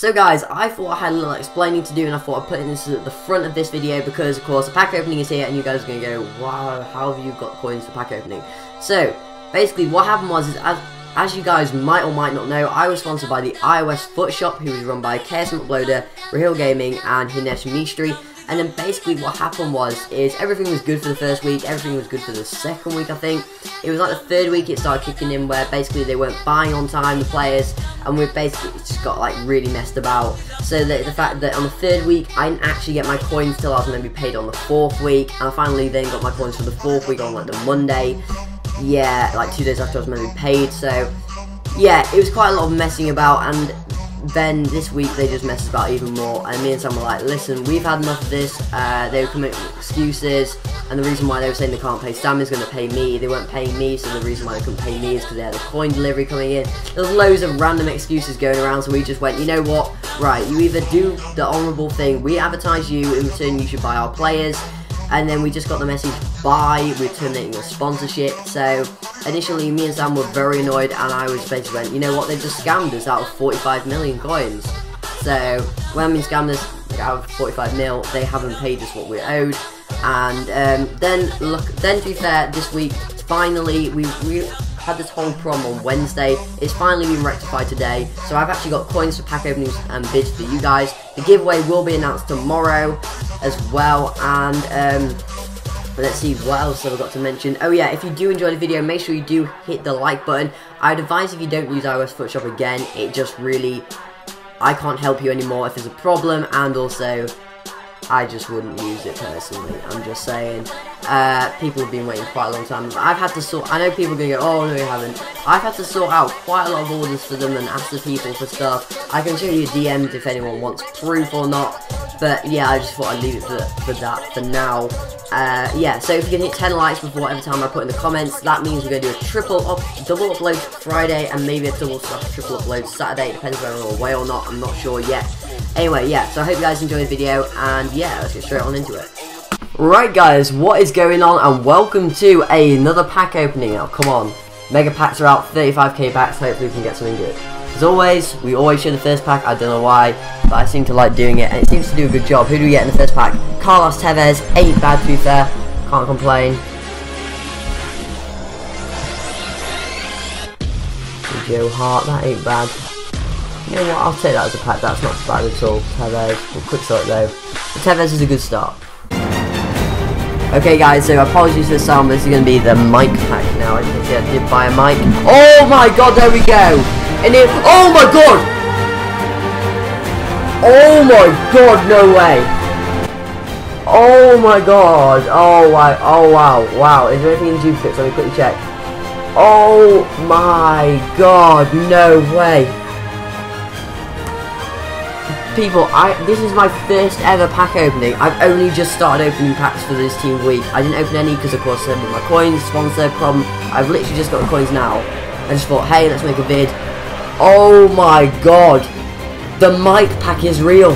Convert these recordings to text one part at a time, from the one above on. So guys, I thought I had a little explaining to do, and I thought I'd put in this at the front of this video because of course the pack opening is here and you guys are going to go, wow, how have you got coins for pack opening? So basically what happened was, is as you guys might or might not know, I was sponsored by the iOS FUT Shop, who was run by KSM Uploader, Real Gaming and Hinesh Mishri. And then basically what happened was, is everything was good for the first week, everything was good for the second week I think. It was like the third week it started kicking in where basically they weren't buying on time, the players, and we basically just got like really messed about. So the fact that on the third week I didn't actually get my coins till I was going to be paid on the fourth week, and I finally then got my coins for the fourth week on like the Monday. Yeah, like 2 days after I was meant to be paid, so yeah, it was quite a lot of messing about. And then this week they just messed about even more, and me and Sam were like, listen, we've had enough of this. They were coming up with excuses, and the reason why they were saying they can't pay Sam is going to pay me. They weren't paying me, so the reason why they couldn't pay me is because they had a coin delivery coming in. There's loads of random excuses going around, so we just went, you know what, right, you either do the honourable thing, we advertise you, in return you should buy our players. And then we just got the message, bye, we're terminating your sponsorship. So initially me and Sam were very annoyed, and I was basically went, you know what, they've just scammed us out of 45 million coins. So when I mean scammed us out of 45 mil, they haven't paid us what we're owed. And then to be fair, this week finally we had this whole problem on Wednesday. It's finally been rectified today, so I've actually got coins for pack openings and bids for you guys. The giveaway will be announced tomorrow as well, and let's see what else I forgot to mention. Oh yeah, if you do enjoy the video, make sure you do hit the like button. I'd advise if you don't use iOS FUT Shop again, it just really, I can't help you anymore if there's a problem, and also I just wouldn't use it personally, I'm just saying. People have been waiting quite a long time. I've had to sort, I know people are going to go, oh no you haven't. I've had to sort out quite a lot of orders for them and ask the people for stuff. I can show you DMs if anyone wants proof or not. But yeah, I just thought I'd leave it for that for now. Yeah, so if you can hit 10 likes before every time I put in the comments, that means we're going to do a double upload Friday and maybe a double/triple upload Saturday. It depends whether we're away or not, I'm not sure yet. Anyway, yeah, so I hope you guys enjoyed the video, and yeah, let's get straight on into it. Right guys, what is going on, and welcome to another pack opening. Oh, come on. Mega packs are out, 35k packs, hopefully we can get something good. As always, we always show the first pack, I don't know why, but I seem to like doing it, and it seems to do a good job. Who do we get in the first pack? Carlos Tevez, ain't bad to be fair, can't complain. Joe Hart, that ain't bad. You know what, I'll take that as a pack, that's not bad at all. Tevez, we'll quick sort though. But Tevez is a good start. Okay guys, so apologies for the sound, but this is going to be the mic pack now. I think I did buy a mic. Oh my god, there we go! And it, oh my god! Oh my god, no way! Oh my god, oh wow, oh wow, wow. Is there anything in duplicates? Let me quickly check. Oh my god, no way! People, this is my first ever pack opening. I've only just started opening packs for this team week. I didn't open any because of course I my coins, sponsor problem. I've literally just got the coins now. I just thought, hey, let's make a vid. Oh my god, the mic pack is real.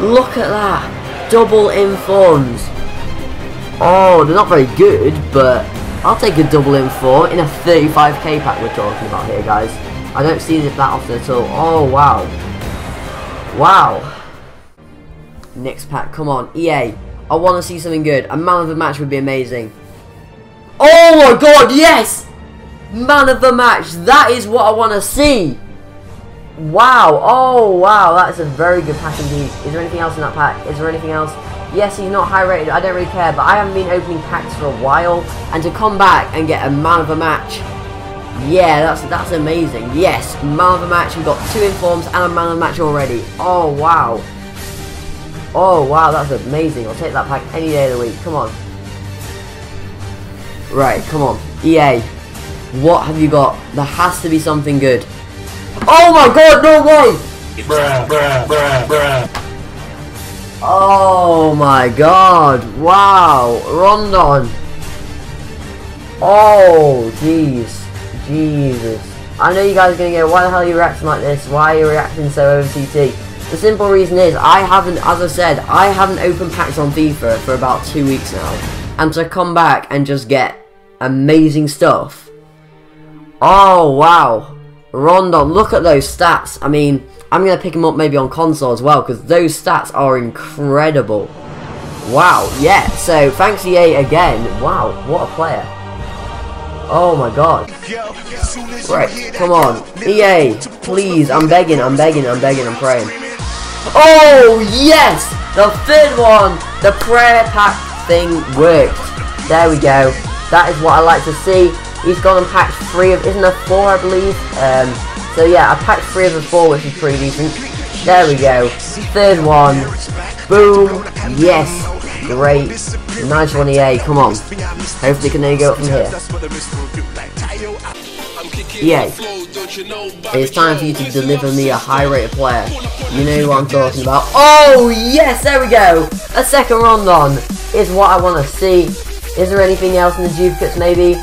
Look at that, double informs. Oh, they're not very good, but I'll take a double inform in a 35k pack we're talking about here, guys. I don't see this that often at all. Oh wow. Wow. Next pack, come on, EA. I want to see something good. A man of the match would be amazing. Oh my god, yes! Man of the match, that is what I want to see. Wow, oh wow, that's a very good pack indeed. Is there anything else in that pack? Is there anything else? Yes, he's not high rated, I don't really care, but I haven't been opening packs for a while. And to come back and get a man of the match, yeah, that's amazing. Yes, man of the match. We've got two informs and a man of the match already. Oh wow. Oh wow, that's amazing. I'll take that pack any day of the week. Come on. Right, come on. EA, what have you got? There has to be something good. Oh my god, no way! Bruh, bruh, bruh, bruh. Oh my god. Wow. Rondon. Oh jeez. Jesus. I know you guys are going to go, why the hell are you reacting like this? Why are you reacting so OTT? The simple reason is, I haven't, as I said, I haven't opened packs on FIFA for about 2 weeks now. And to come back and just get amazing stuff. Oh, wow. Rondon, look at those stats. I mean, I'm going to pick him up maybe on console as well, because those stats are incredible. Wow, yeah, so thanks EA again. Wow, what a player. Oh my god. Right, come on. EA, please, I'm begging, I'm praying. Oh, yes! The third one! The prayer pack thing worked. There we go. That is what I like to see. He's gone and packed three of, isn't there four I believe? So yeah, I packed three of the four, which is pretty decent. There we go. Third one. Boom. Yes. Great. Nice one, EA. Come on. Hopefully can they go up from here. EA. It's time for you to deliver me a high rated player. You know what I'm talking about. Oh, yes. There we go. A second Rondon is what I want to see. Is there anything else in the duplicates maybe?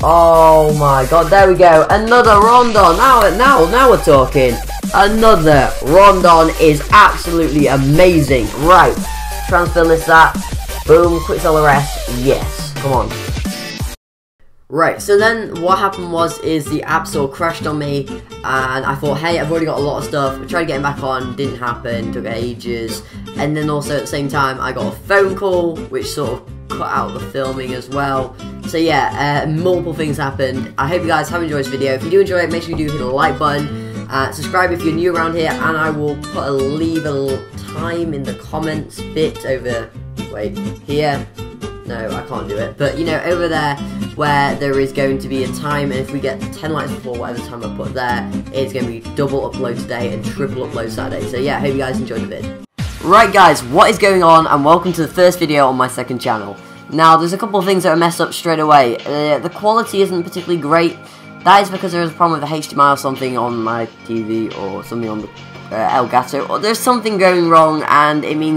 Oh, my God. There we go. Another Rondon. Now we're talking. Another Rondon is absolutely amazing. Right, transfer list that. Boom, quick sell the rest. Yes, come on. Right, so then what happened was is the app store crashed on me, and I thought, hey, I've already got a lot of stuff. I tried getting back on, didn't happen, took ages. And then also at the same time, I got a phone call, which sort of cut out the filming as well. So yeah, multiple things happened. I hope you guys have enjoyed this video. If you do enjoy it, make sure you do hit the like button. Subscribe if you're new around here, and I will put a leave a little time in the comments bit over, wait, here, no I can't do it, but you know over there where there is going to be a time, and if we get 10 likes before whatever time I put there, it's going to be double upload today and triple upload Saturday, so yeah, hope you guys enjoyed the vid. Right guys, what is going on, and welcome to the first video on my second channel. Now there's a couple of things that are messed up straight away. The quality isn't particularly great. That is because there is a problem with the HDMI or something on my TV or something on the Elgato, or there's something going wrong, and it means